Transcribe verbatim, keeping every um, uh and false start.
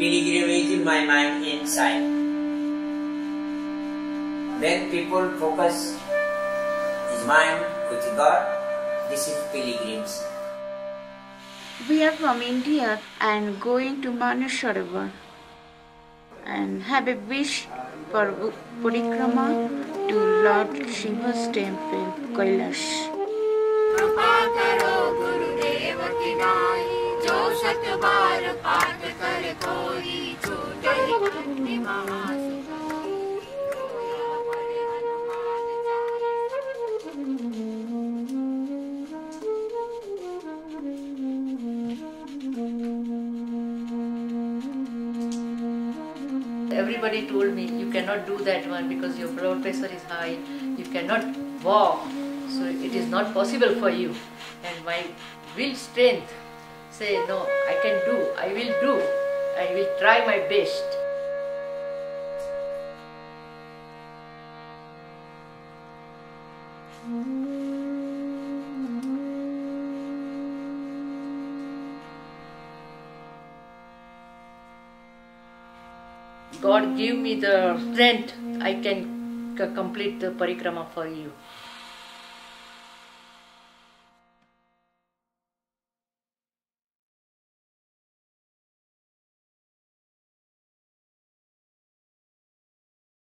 pilgrimage my mind inside. When people focus his mind with God, this is pilgrims. We are from India and going to Manasarovar and have a wish for Parikrama to Lord Shiva's temple, Kailash. Kripa karo Gurudev ki naai, jo sat baar paat kar koi chhute ni Everybody told me, you cannot do that one because your blood pressure is high, you cannot walk, so it is not possible for you. And my will strength say, no, I can do, I will do, I will try my best. God give me the strength, I can complete the Parikrama for you.